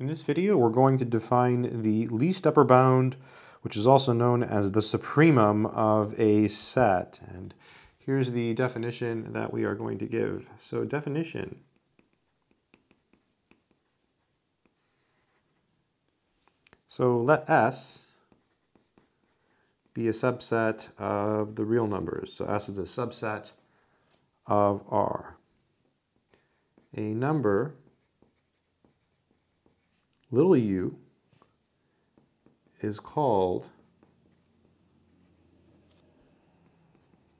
In this video, we're going to define the least upper bound, which is also known as the supremum of a set. And here's the definition that we are going to give. So definition . So let S be a subset of the real numbers. So S is a subset of R. A number, little u, is called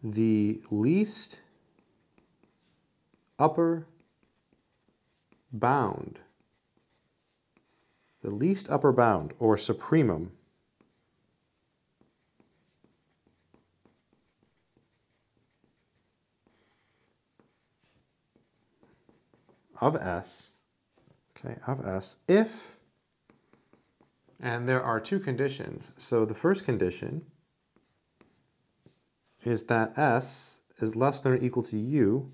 the least upper bound. The least upper bound, or supremum, of S, if, and there are two conditions. So the first condition is that S is less than or equal to U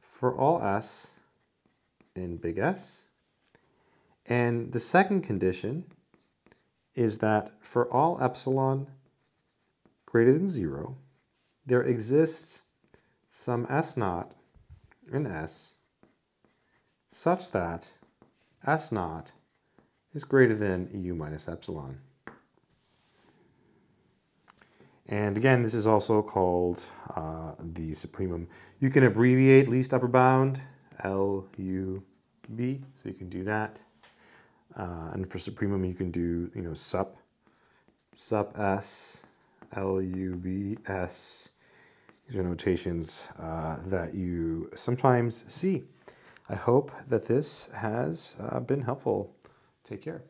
for all S in big S. And the second condition is that for all epsilon greater than 0, there exists some S0 in S such that S0 is greater than u minus epsilon. And again, this is also called the supremum. You can abbreviate least upper bound, LUB, so you can do that. And for supremum, you can do, sup S, LUB S. These are notations that you sometimes see. I hope that this has been helpful. Take care.